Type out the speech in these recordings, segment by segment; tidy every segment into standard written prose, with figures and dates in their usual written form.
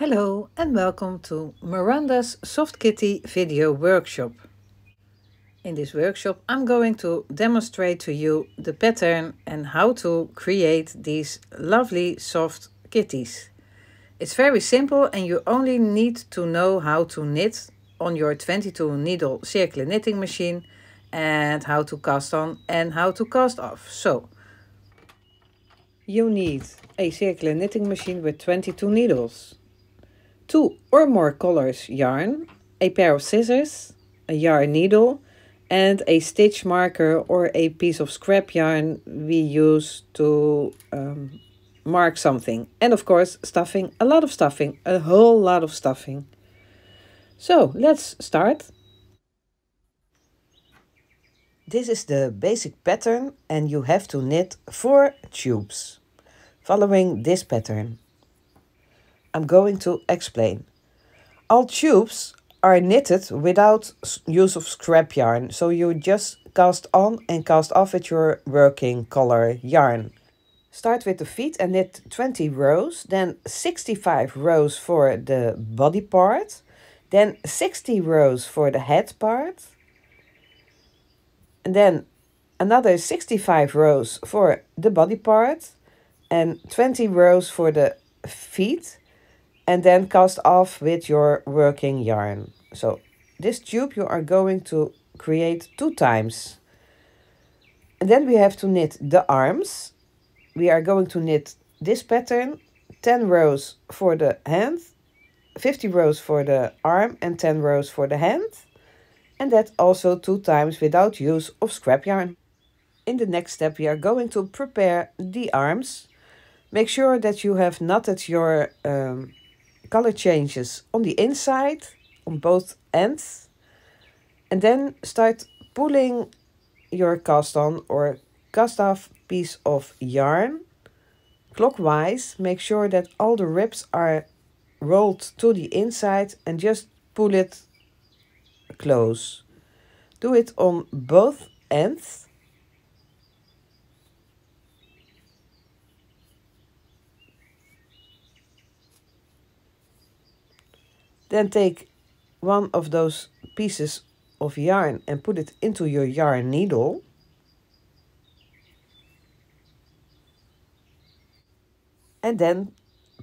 Hello and welcome to Miranda's Soft Kitty video workshop. In this workshop I'm going to demonstrate to you the pattern and how to create these lovely soft kitties. It's very simple and you only need to know how to knit on your 22 needle circular knitting machine and how to cast on and how to cast off. So you need a circular knitting machine with 22 needles. 2 or more colors yarn, a pair of scissors, a yarn needle and a stitch marker or a piece of scrap yarn we use to mark something. And of course stuffing, a lot of stuffing, a whole lot of stuffing. So let's start. This is the basic pattern and you have to knit 4 tubes following this pattern. I'm going to explain. All tubes are knitted without use of scrap yarn, so you just cast on and cast off with your working color yarn. Start with the feet and knit 20 rows, then 65 rows for the body part, then 60 rows for the head part, and then another 65 rows for the body part, and 20 rows for the feet. And then cast off with your working yarn. So this tube you are going to create 2 times. And then we have to knit the arms. We are going to knit this pattern. 10 rows for the hand. 50 rows for the arm and 10 rows for the hand. And that also 2 times without use of scrap yarn. In the next step we are going to prepare the arms. Make sure that you have knotted your color changes on the inside, on both ends, and then start pulling your cast on or cast off piece of yarn clockwise. Make sure that all the ribs are rolled to the inside and just pull it close. Do it on both ends. Then take one of those pieces of yarn and put it into your yarn needle. And then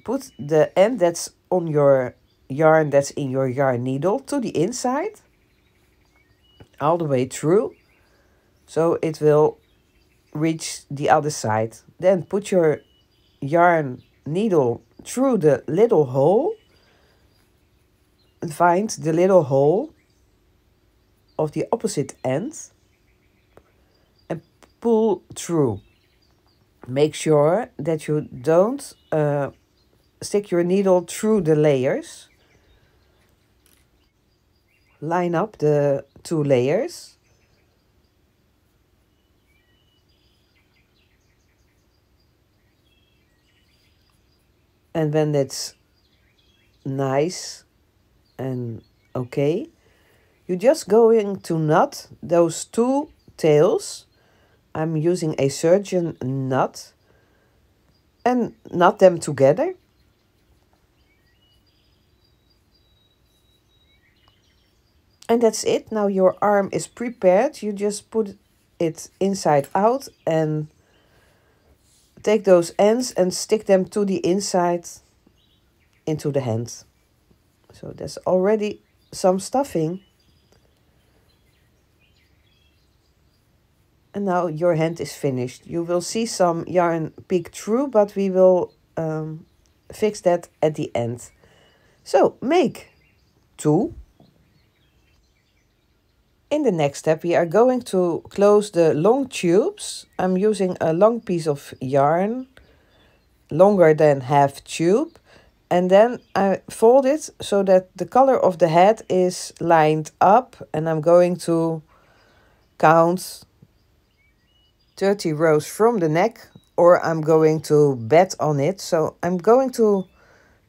put the end that's on your yarn, that's in your yarn needle, to the inside. All the way through. So it will reach the other side. Then put your yarn needle through the little hole. And find the little hole of the opposite end and pull through. Make sure that you don't stick your needle through the layers. Line up the 2 layers. And when it's nice and okay, you're just going to knot those 2 tails. I'm using a surgeon knot and knot them together. And that's it. Now your arm is prepared. You just put it inside out and take those ends and stick them to the inside into the hand. So there's already some stuffing. And now your hand is finished. You will see some yarn peek through, but we will fix that at the end. So make 2. In the next step we are going to close the long tubes. I'm using a long piece of yarn, longer than half tube. And then I fold it so that the color of the head is lined up. And I'm going to count 30 rows from the neck. Or I'm going to bet on it. So I'm going to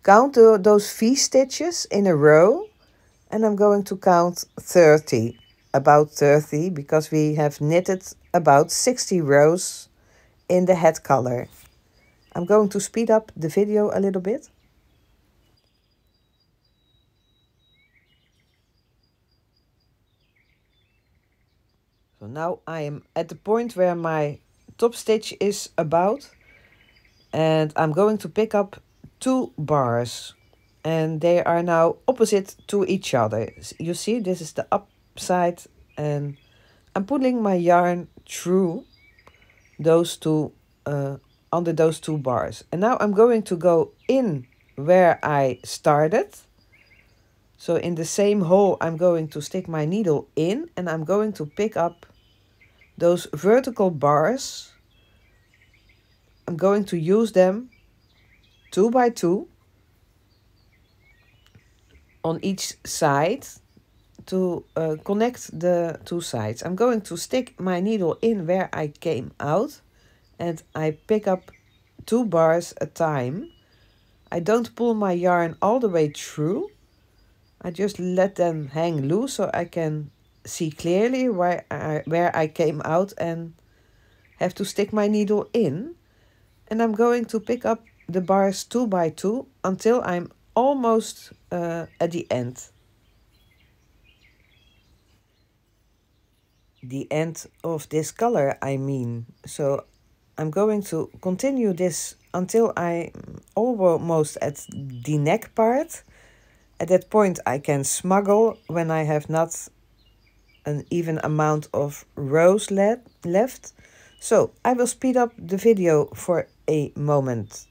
count those V-stitches in a row. And I'm going to count 30. About 30. Because we have knitted about 60 rows in the head color. I'm going to speed up the video a little bit. So now I am at the point where my top stitch is about, and I'm going to pick up two bars, and they are now opposite to each other. You see, this is the upside, and I'm pulling my yarn through those two under those two bars. And now I'm going to go in where I started. So in the same hole I'm going to stick my needle in, and I'm going to pick up those vertical bars. I'm going to use them 2 by 2 on each side to connect the two sides. I'm going to stick my needle in where I came out, and I pick up 2 bars a time. I don't pull my yarn all the way through. I just let them hang loose so I can see clearly where I came out and have to stick my needle in. And I'm going to pick up the bars 2 by 2 until I'm almost at the end. The end of this color, I mean. So I'm going to continue this until I'm almost at the neck part. At that point I can smuggle when I have not an even amount of rows left. So I will speed up the video for a moment.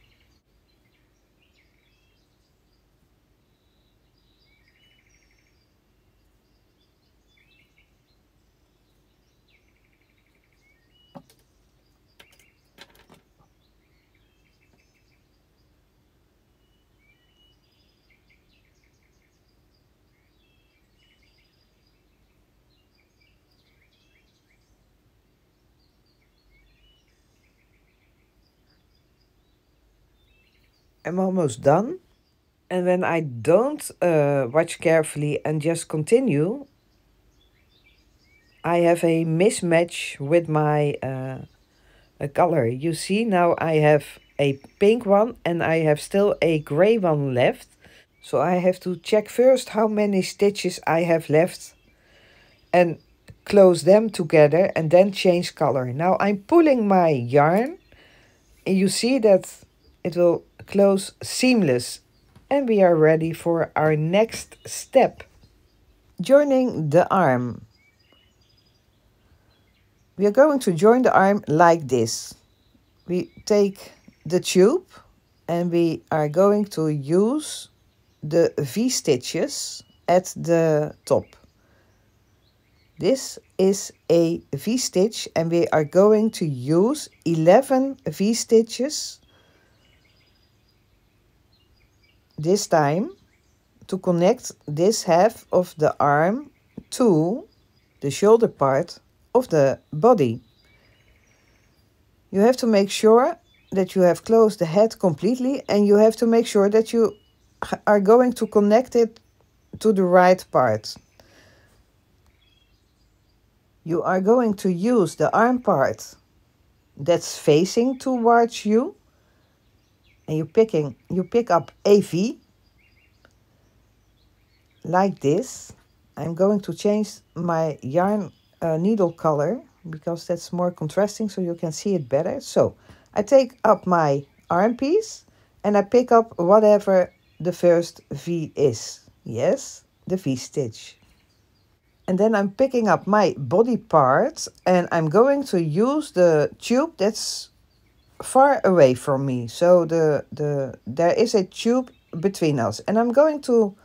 I'm almost done, and when I don't watch carefully and just continue, I have a mismatch with my color. You see, now I have a pink one and I have still a gray one left, so I have to check first how many stitches I have left and close them together and then change color. Now I'm pulling my yarn, and you see that it will close seamless, and we are ready for our next step, joining the arm. We are going to join the arm like this. We take the tube and we are going to use the V stitches at the top. This is a V stitch, and we are going to use 11 V stitches this time to connect this half of the arm to the shoulder part of the body. You have to make sure that you have closed the head completely, and you have to make sure that you are going to connect it to the right part. You are going to use the arm part that's facing towards you, and you pick up a V like this. I'm going to change my yarn needle color because that's more contrasting, so you can see it better. So I take up my arm piece and I pick up whatever the first V is. Yes, the V stitch. And then I'm picking up my body part, and I'm going to use the tube that's far away from me. So there is a tube between us, and I'm going to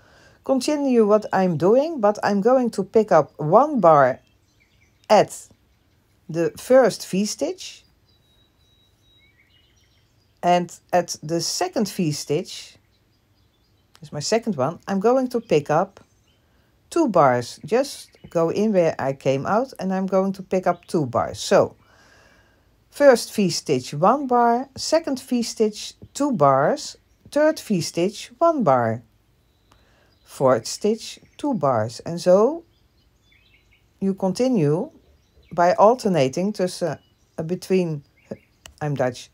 continue what I'm doing, but I'm going to pick up 1 bar at the first V stitch, and at the second V stitch, this is my second one, I'm going to pick up 2 bars. Just go in where I came out, and I'm going to pick up 2 bars. So first V-stitch 1 bar, second V-stitch 2 bars, third V-stitch 1 bar, fourth stitch 2 bars. And so you continue by alternating tussen between, I'm Dutch,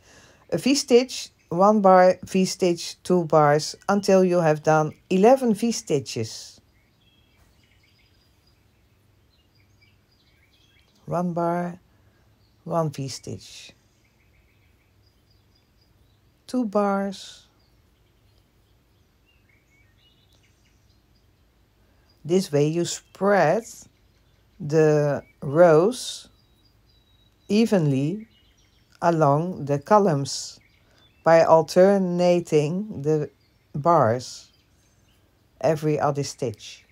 a V-stitch 1 bar, V-stitch 2 bars, until you have done 11 V-stitches. 1 bar, 1 v-stitch, 2 bars. This way you spread the rows evenly along the columns by alternating the bars every other stitch.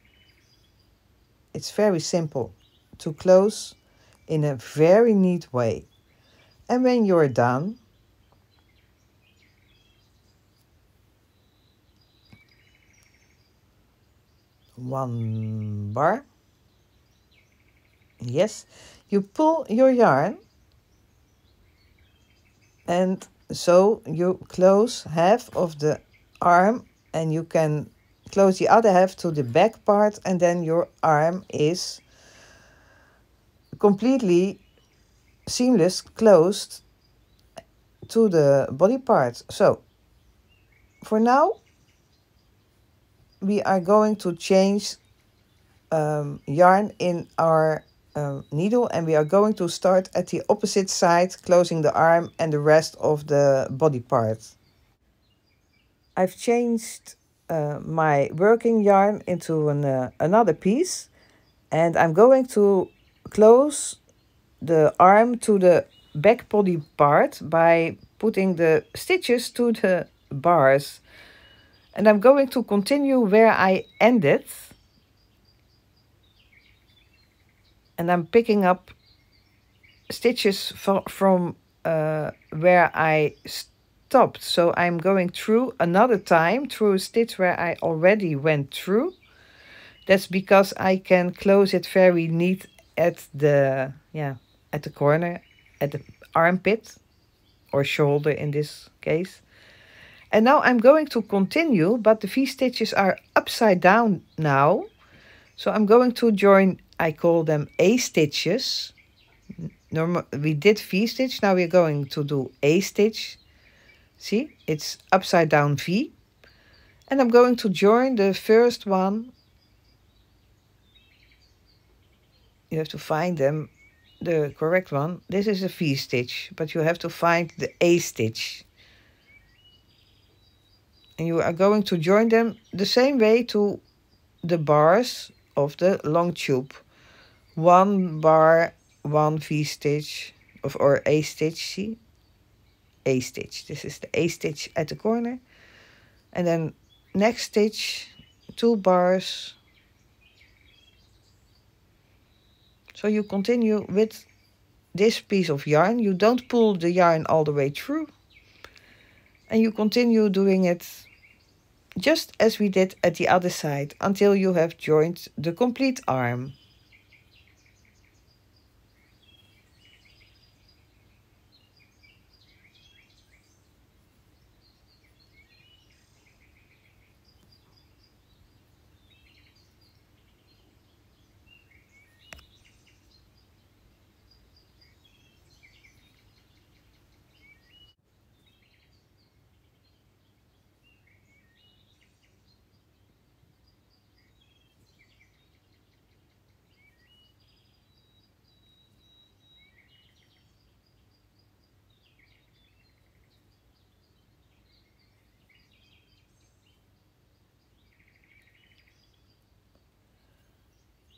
It's very simple to close in a very neat way. And when you're done, one bar, yes, you pull your yarn, and so you close half of the arm, and you can close the other half to the back part, and then your arm is completely seamless, closed to the body part. So for now we are going to change yarn in our needle, and we are going to start at the opposite side, closing the arm and the rest of the body part. I've changed my working yarn into another piece, and I'm going to close the arm to the back body part by putting the stitches to the bars. And I'm going to continue where I ended. And I'm picking up stitches from where I stopped. So I'm going through another time, through a stitch where I already went through. That's because I can close it very neat at the, at the corner, at the armpit or shoulder in this case. And now I'm going to continue, but the V-stitches are upside down now. So I'm going to join, I call them A-stitches. We did V-stitch, now we're going to do A-stitch. See, it's upside down V. And I'm going to join the first one. You have to find them, the correct one. This is a V-stitch, but you have to find the A-stitch. And you are going to join them the same way to the bars of the long tube. One bar, one V-stitch, or A-stitch, see? A-stitch, this is the A-stitch at the corner. And then next stitch, 2 bars. So you continue with this piece of yarn. You don't pull the yarn all the way through. And you continue doing it just as we did at the other side until you have joined the complete arm.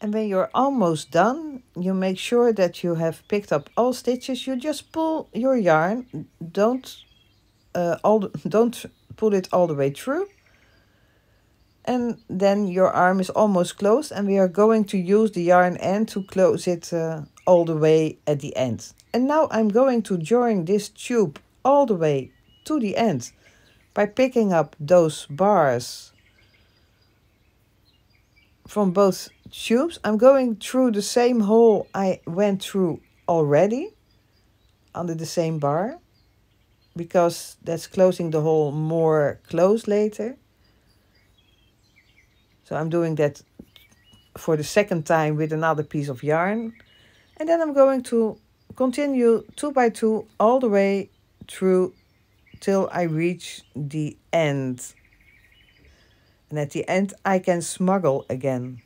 And when you're almost done, you make sure that you have picked up all stitches. You just pull your yarn. Don't pull it all the way through. And then your arm is almost closed. And we are going to use the yarn end to close it all the way at the end. And now I'm going to join this tube all the way to the end by picking up those bars from both tubes. I'm going through the same hole I went through already under the same bar, because that's closing the hole more closed later. So I'm doing that for the second time with another piece of yarn, and then I'm going to continue 2 by 2 all the way through till I reach the end. And at the end I can smuggle again.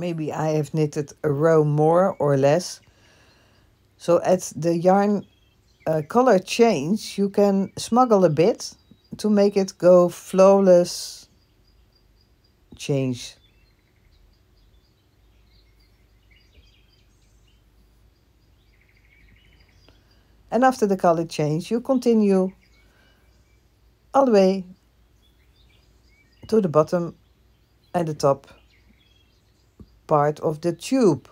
Maybe I have knitted a row more or less. So at the yarn color change, you can smuggle a bit to make it go flawless change. And after the color change, you continue all the way to the bottom and the top part of the tube.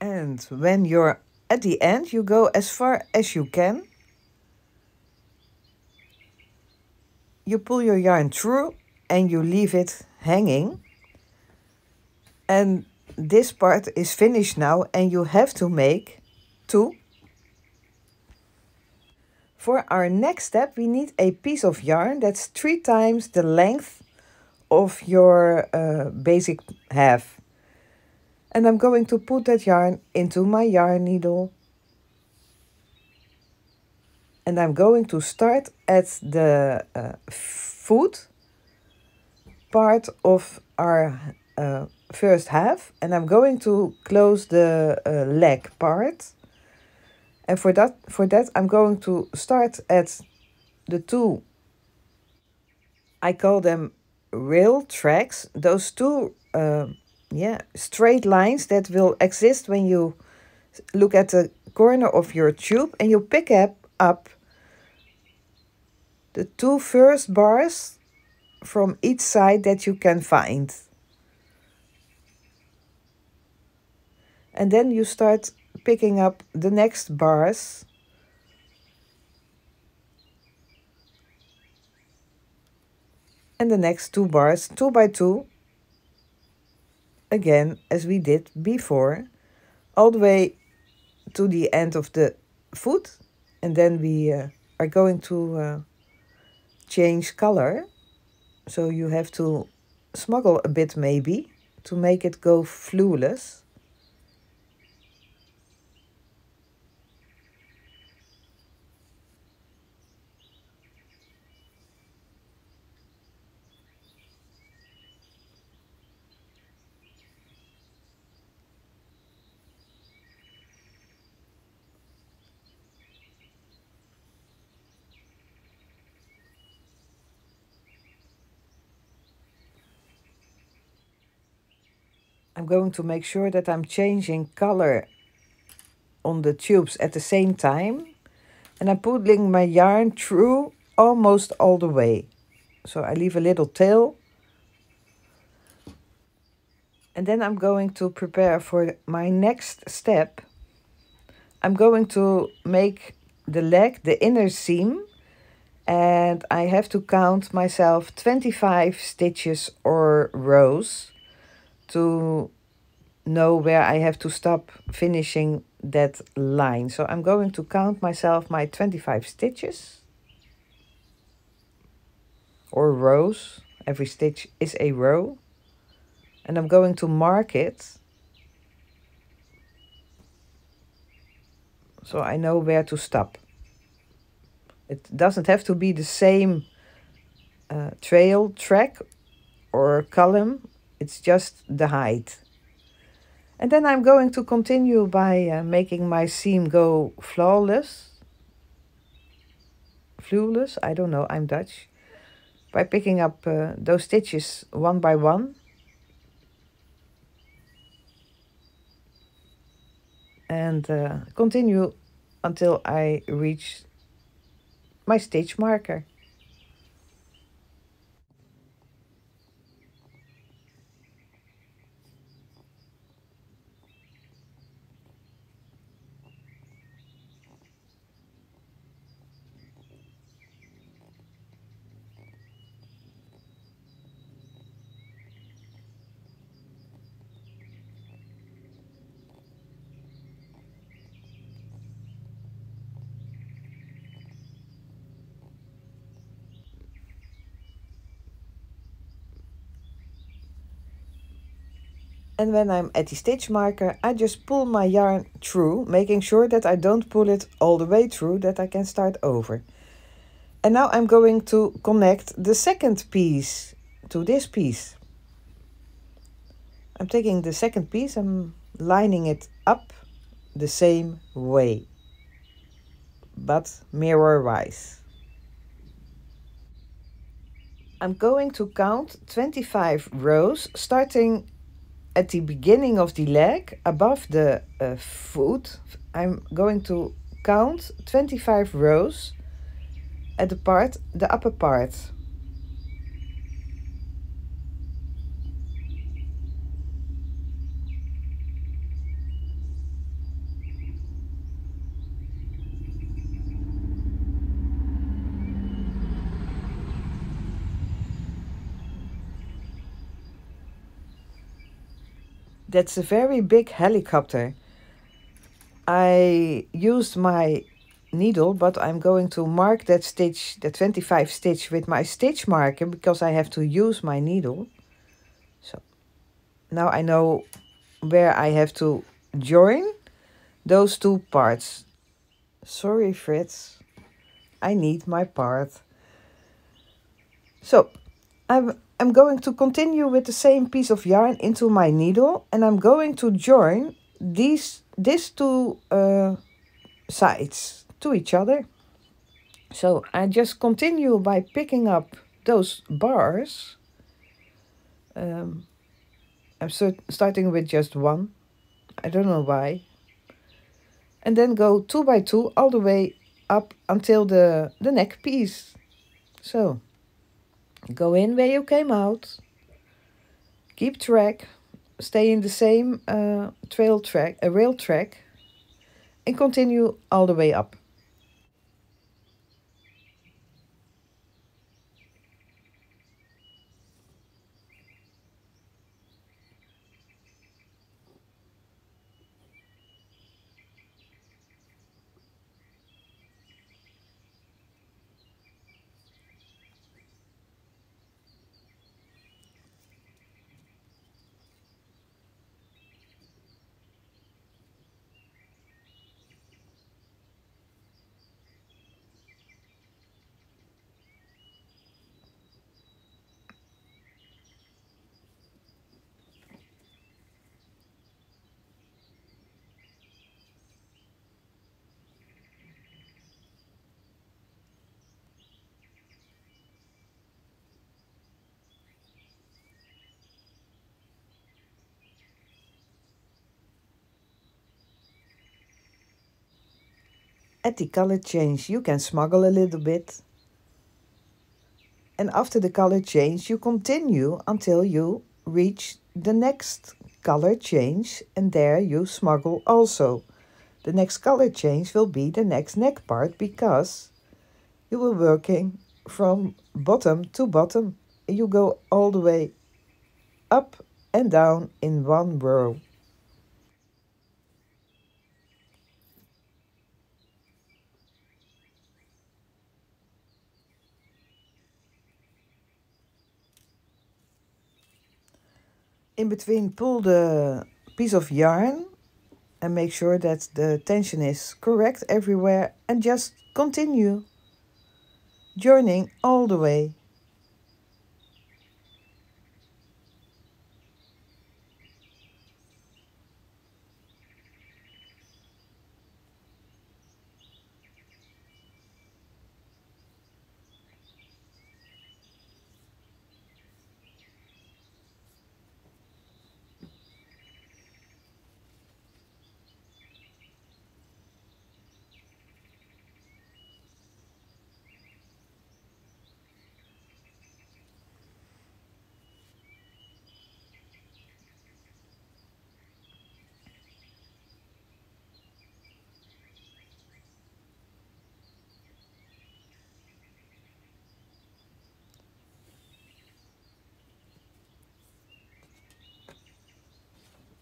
And when you're at the end, you go as far as you can. You pull your yarn through and you leave it hanging. And this part is finished now, and you have to make two. For our next step, we need a piece of yarn that's 3 times the length of your basic half. And I'm going to put that yarn into my yarn needle. And I'm going to start at the foot part of our first half. And I'm going to close the leg part. And for that, I'm going to start at the 2, I call them rail tracks. Those 2... straight lines that will exist when you look at the corner of your tube, and you pick up the 2 first bars from each side that you can find. And then you start picking up the next bars. And the next 2 bars, 2 by 2. Again, as we did before, all the way to the end of the foot, and then we are going to change color. So you have to smuggle a bit, maybe, to make it go flawless. I'm going to make sure that I'm changing color on the tubes at the same time. And I'm pulling my yarn through almost all the way. So I leave a little tail. And then I'm going to prepare for my next step. I'm going to make the leg, the inner seam. And I have to count myself 25 stitches or rows to know where I have to stop finishing that line. So I'm going to count myself my 25 stitches or rows. Every stitch is a row. And I'm going to mark it, so I know where to stop. It doesn't have to be the same trail, track or column. It's just the height. And then I'm going to continue by making my seam go flawless. Flawless, I don't know, I'm Dutch. By picking up those stitches 1 by 1. And continue until I reach my stitch marker. And when I'm at the stitch marker, I just pull my yarn through, making sure that I don't pull it all the way through, that I can start over. And now I'm going to connect the second piece to this piece. I'm taking the second piece, I'm lining it up the same way, but mirror-wise. I'm going to count 25 rows, starting at the beginning of the leg, above the foot. I'm going to count 25 rows at the upper part. That's a very big helicopter. I used my needle, but I'm going to mark that stitch, the 25 stitch, with my stitch marker, because I have to use my needle. So now I know where I have to join those two parts. Sorry, Fritz, I need my part. So I'm going to continue with the same piece of yarn into my needle, and I'm going to join these two sides to each other. So I just continue by picking up those bars. I'm starting with just one, I don't know why, and then go 2 by 2 all the way up until the neck piece. So go in where you came out, keep track, stay in the same rail track, and continue all the way up. At the color change, you can smuggle a little bit. And after the color change, you continue until you reach the next color change. And there you smuggle also. The next color change will be the next neck part, because you were working from bottom to bottom. You go all the way up and down in one row. In between, pull the piece of yarn and make sure that the tension is correct everywhere, and just continue joining all the way.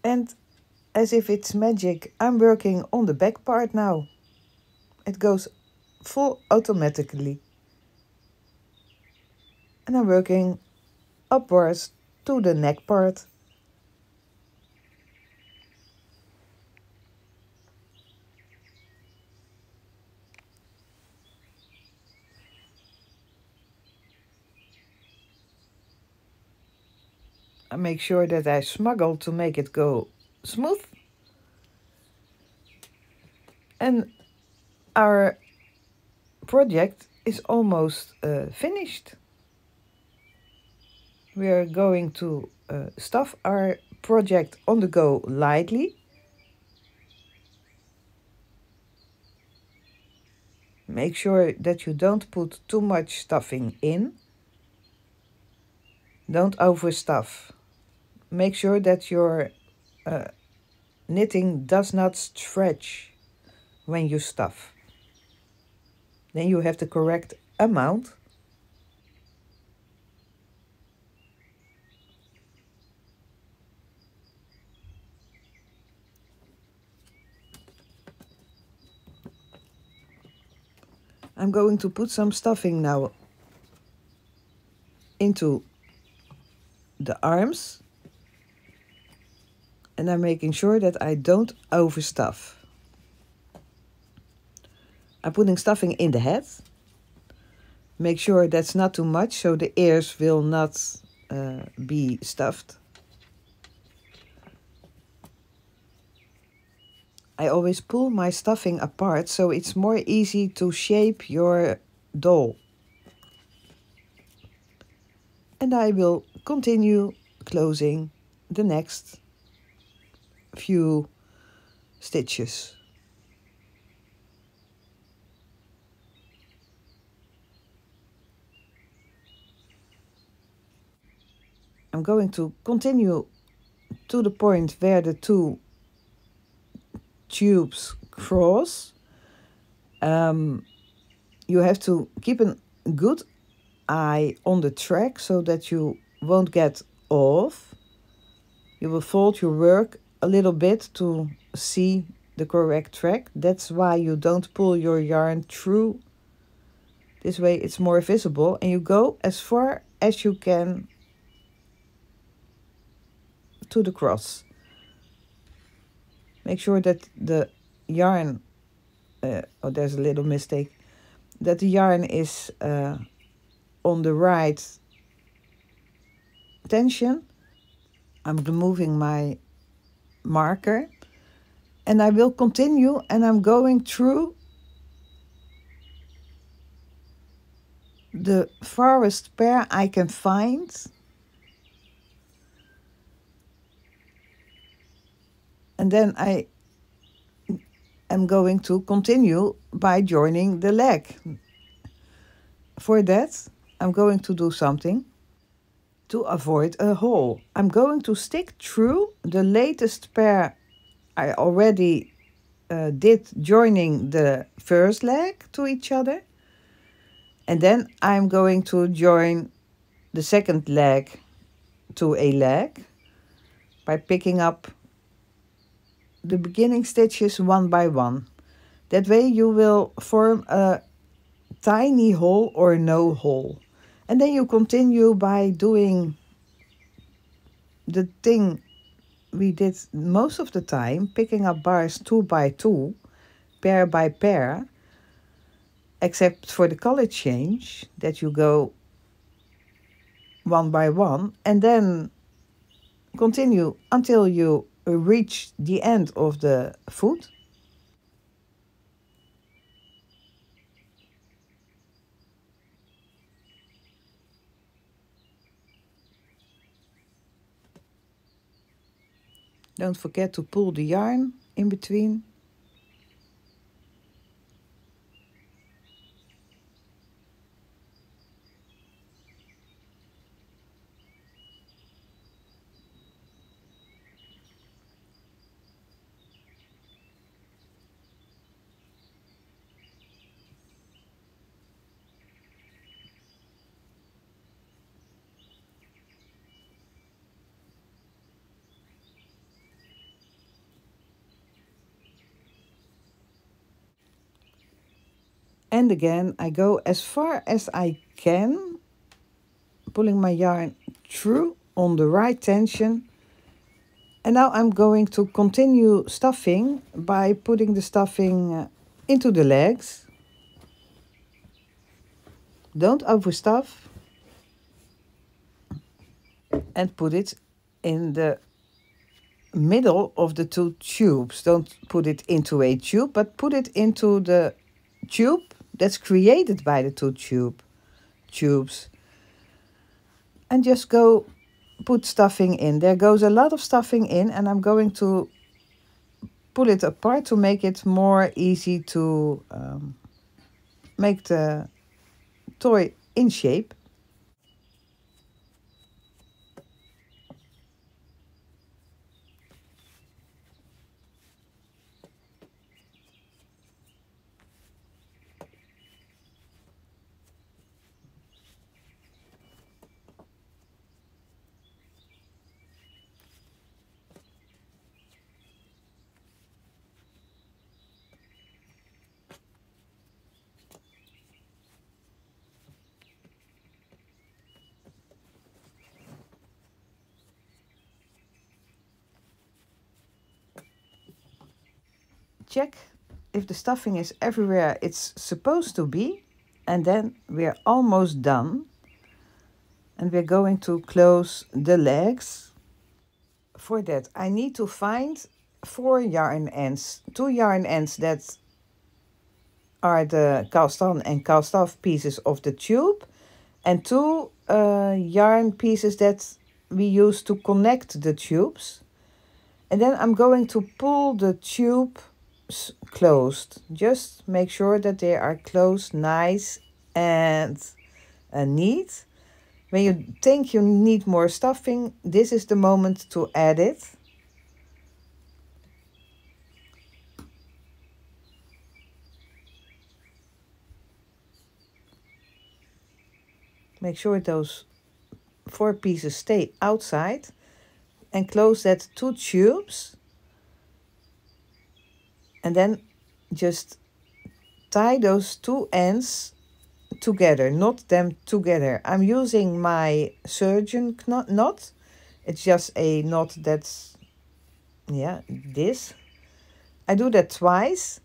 And as if it's magic, I'm working on the back part now. It goes full automatically. And I'm working upwards to the neck part. I make sure that I smuggle to make it go smooth. And our project is almost finished. We are going to stuff our project on the go lightly. Make sure that you don't put too much stuffing in. Don't overstuff. Make sure that your knitting does not stretch when you stuff. Then you have the correct amount. I'm going to put some stuffing now into the arms, and I'm making sure that I don't overstuff. I'm putting stuffing in the head. Make sure that's not too much, so the ears will not be stuffed. I always pull my stuffing apart so it's more easy to shape your doll. And I will continue closing the next few stitches. I'm going to continue to the point where the two tubes cross. You have to keep a good eye on the track so that you won't get off. You will fold your work a little bit to see the correct track. That's why you don't pull your yarn through. This way it's more visible, and you go as far as you can to the cross. Make sure that the yarn, oh, there's a little mistake, that the yarn is on the right tension. I'm removing my marker, and I will continue, and I'm going through the farthest pair I can find. And then I am going to continue by joining the leg. For that, I'm going to do something to avoid a hole. I'm going to stick through the latest pair I already did, joining the first leg to each other. And then I'm going to join the second leg to a leg by picking up the beginning stitches one by one. That way you will form a tiny hole or no hole. And then you continue by doing the thing we did most of the time, picking up bars two by two, pair by pair, except for the color change, that you go one by one, and then continue until you reach the end of the foot. Don't forget to pull the yarn in between. And again, I go as far as I can, pulling my yarn through on the right tension. And now I'm going to continue stuffing by putting the stuffing into the legs. Don't overstuff, and put it in the middle of the two tubes. Don't put it into a tube, but put it into the tube that's created by the two tubes. And just go put stuffing in. There goes a lot of stuffing in, and I'm going to pull it apart to make it more easy to make the toy in shape. Check if the stuffing is everywhere it's supposed to be, and then we're almost done. And we're going to close the legs. For that, I need to find 4 yarn ends, 2 yarn ends that are the cast on and cast off pieces of the tube, and 2 yarn pieces that we use to connect the tubes. And then I'm going to pull the tube closed. Just make sure that they are closed nice and neat. When you think you need more stuffing, this is the moment to add it. Make sure those 4 pieces stay outside and close that 2 tubes. And then just tie those 2 ends together, knot them together. I'm using my surgeon knot. It's just a knot that's, yeah, this. I do that twice.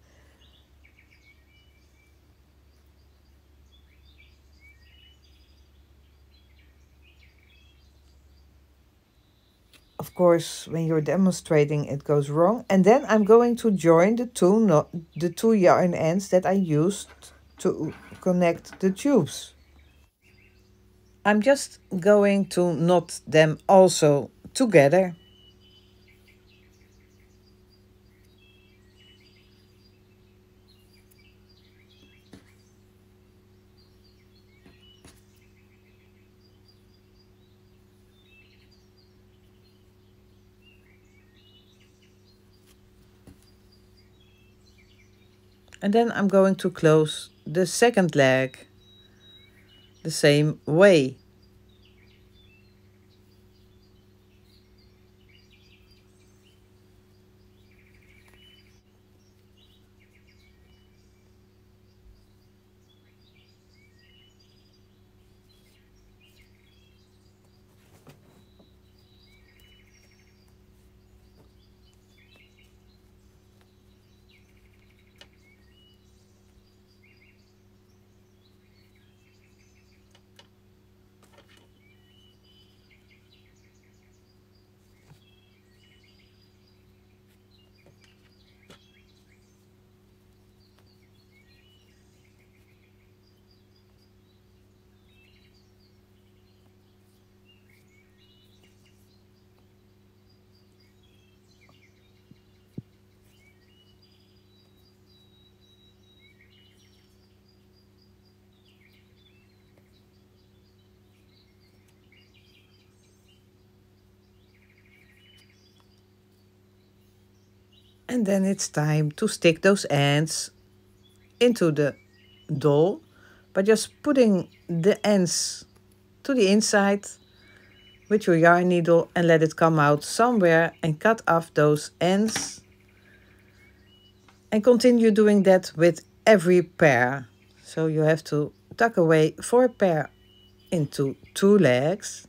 Of course, when you're demonstrating, it goes wrong. And then I'm going to join the two yarn ends that I used to connect the tubes. I'm just going to knot them also together. And then I'm going to close the second leg the same way. And then it's time to stick those ends into the doll by just putting the ends to the inside with your yarn needle and let it come out somewhere and cut off those ends. And continue doing that with every pair. So you have to tuck away 4 pair into 2 legs.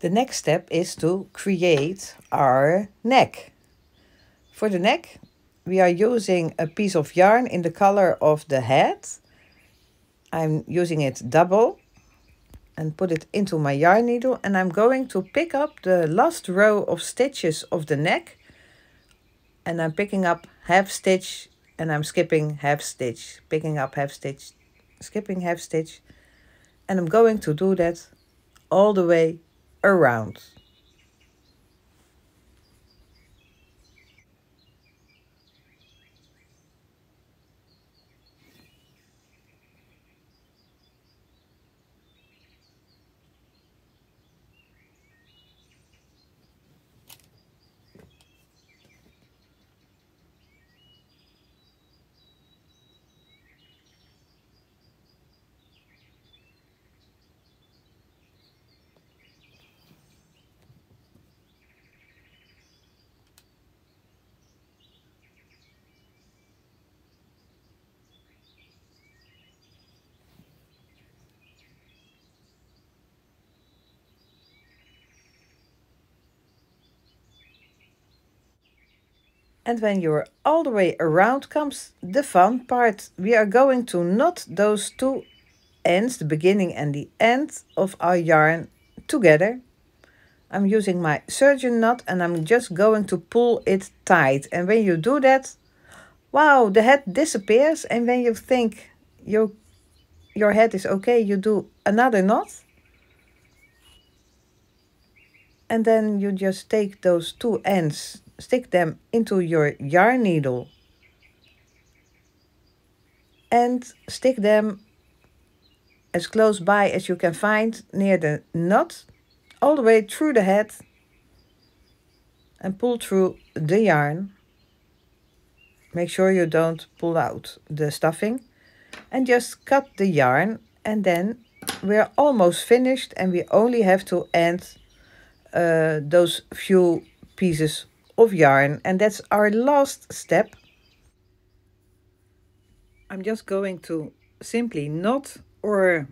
The next step is to create our neck. For the neck, we are using a piece of yarn in the color of the head. I'm using it double and put it into my yarn needle, and I'm going to pick up the last row of stitches of the neck, and I'm picking up half stitch and I'm skipping half stitch, picking up half stitch, skipping half stitch, and I'm going to do that all the way around. And when you're all the way around comes the fun part. We are going to knot those two ends, the beginning and the end of our yarn, together. I'm using my surgeon knot and I'm just going to pull it tight. And when you do that, wow, the head disappears. And when you think your head is okay, you do another knot. And then you just take those two ends, stick them into your yarn needle and stick them as close by as you can find near the knot, all the way through the head, and pull through the yarn. Make sure you don't pull out the stuffing, and just cut the yarn, and then we're almost finished and we only have to end those few pieces of yarn, and that's our last step. I'm just going to simply knot or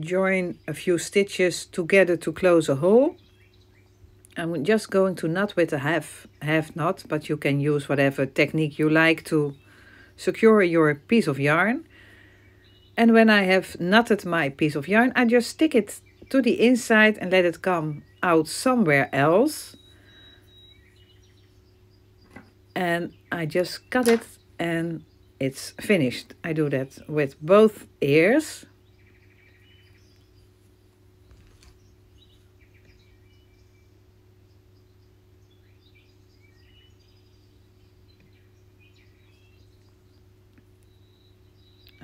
join a few stitches together to close a hole. I'm just going to knot with a half knot, but you can use whatever technique you like to secure your piece of yarn. And when I have knotted my piece of yarn, I just stick it to the inside and let it come out somewhere else. And I just cut it and it's finished. I do that with both ears.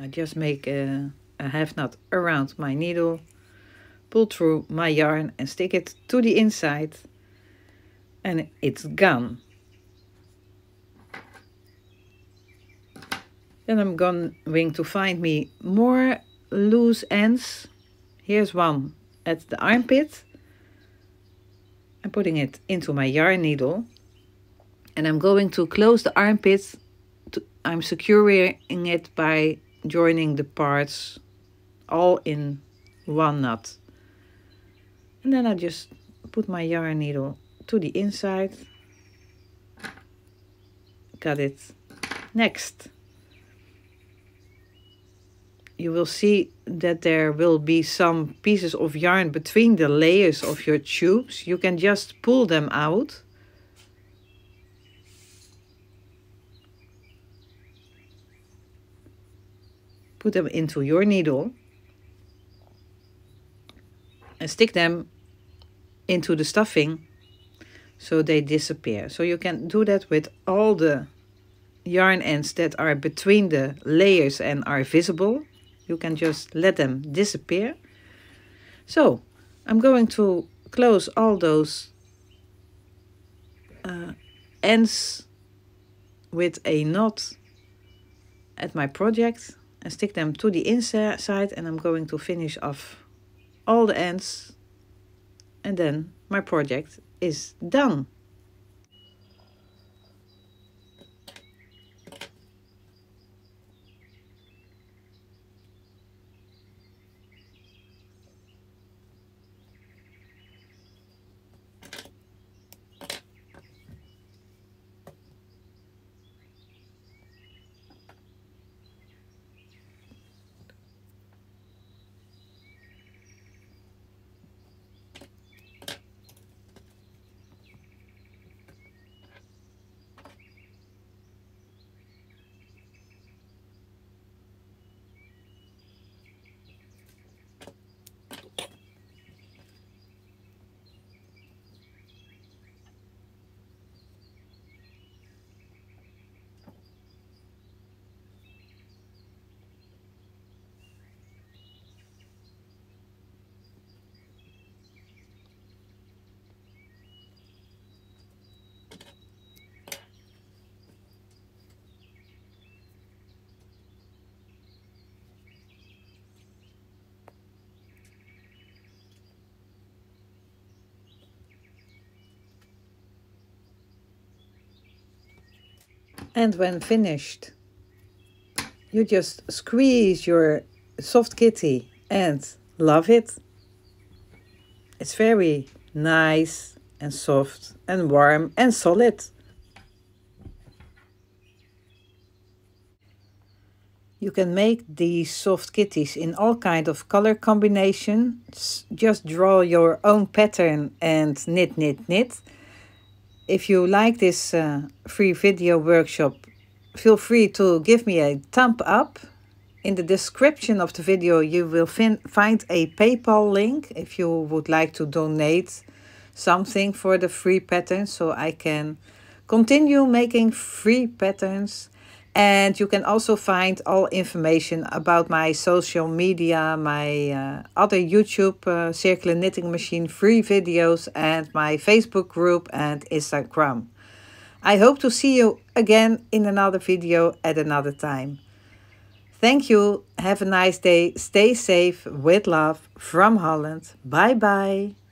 I just make a half knot around my needle, pull through my yarn and stick it to the inside, and it's gone. Then I'm going to find me more loose ends. Here's one at the armpit. I'm putting it into my yarn needle. And I'm going to close the armpit. I'm securing it by joining the parts all in one knot. And then I just put my yarn needle to the inside. Cut it. Next. You will see that there will be some pieces of yarn between the layers of your tubes. You can just pull them out. Put them into your needle. And stick them into the stuffing so they disappear. So you can do that with all the yarn ends that are between the layers and are visible. You can just let them disappear. So I'm going to close all those ends with a knot at my project and stick them to the inside, and I'm going to finish off all the ends, and then my project is done. And when finished, you just squeeze your soft kitty and love it. It's very nice and soft and warm and solid. You can make these soft kitties in all kinds of color combinations. Just draw your own pattern and knit, knit, knit. If you like this free video workshop, feel free to give me a thumb up. In the description of the video you will find a PayPal link if you would like to donate something for the free patterns, so I can continue making free patterns. And you can also find all information about my social media, my other YouTube Circular Knitting Machine free videos, and my Facebook group and Instagram. I hope to see you again in another video at another time. Thank you. Have a nice day. Stay safe. With love from Holland. Bye bye.